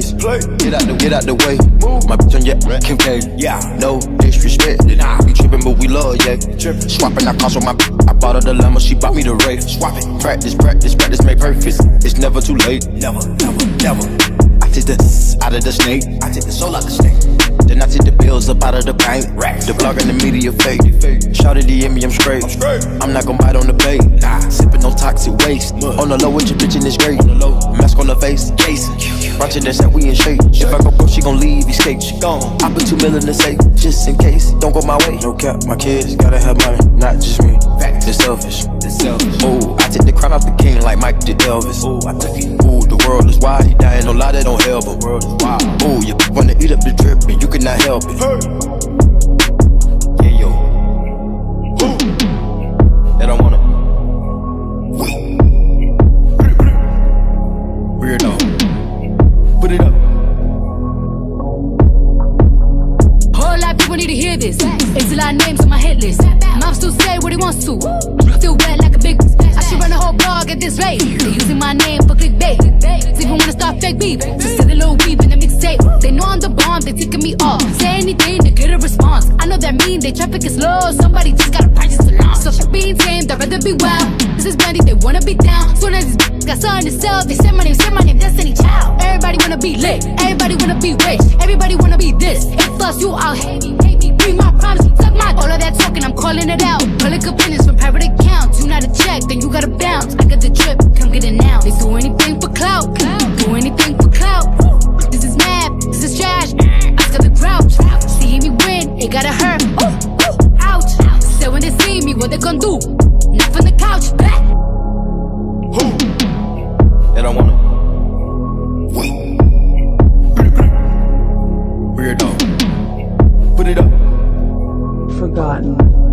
place. Get out the way. My bitch on your Kincaid. Yeah, no disrespect. You trippin', but we love, yeah. Swappin', I cost with my bitch. I bought her the llama, she bought me the Ray. Swap it. Practice make perfect. It's never too late. Never. I take the out of the snake. I take the soul out the snake. Then I take the bills up out of the bank. The blog and the media fake. Shout at the me, I'm straight. I'm not gon' bite on the plate. Sippin' no toxic waste. On the low with your bitch and it's great. Mask on the face, case. Ratchet and said we in shape. If I go broke, she gon' leave, escape. She gone. I put 2 million in the safe, just in case. Don't go my way. No cap, my kids gotta have money, not just me. It's selfish. Ooh, I take the crown off the king like Mike did Elvis. Ooh, I took it. Ooh, the world is wide. He dying, no lie, that don't help him. Ooh, you wanna eat up the drip and you can not help it. Yeah, yo. They don't wanna. Weirdo. Put it up. Whole lot of people need to hear this. It's a lot of names on my hit list. Mom still say what he wants to. Still wet like a big. I should run a whole blog at this rate. They're using my name for clickbait. They even wanna start fake beef. Just send a little weave in the mixtape. They know I'm the bomb, they ticking me off. Say anything to get a response. I know that mean they traffic is low. Somebody just gotta practice the launch. So for being tamed, I'd rather be wild. This is brandy, they wanna be down. So now these b****s got something to sell. They say my name, Destiny Child. Everybody wanna be lit, everybody wanna be rich, everybody wanna be this. If plus you out, hate me, bring my promise. Suck my, all of that talking, I'm calling it out. Public opinions from private accounts. You not a check, then you gotta bounce. I got the drip, come get it now. They do anything for clout, do anything for clout. This is mad, this is trash. I got the grouch. See me win, it gotta hurt. Ouch. So when they see me, what they gon' do? Not from the couch, back. They don't wanna. Weirdo. Put it up. Forgotten.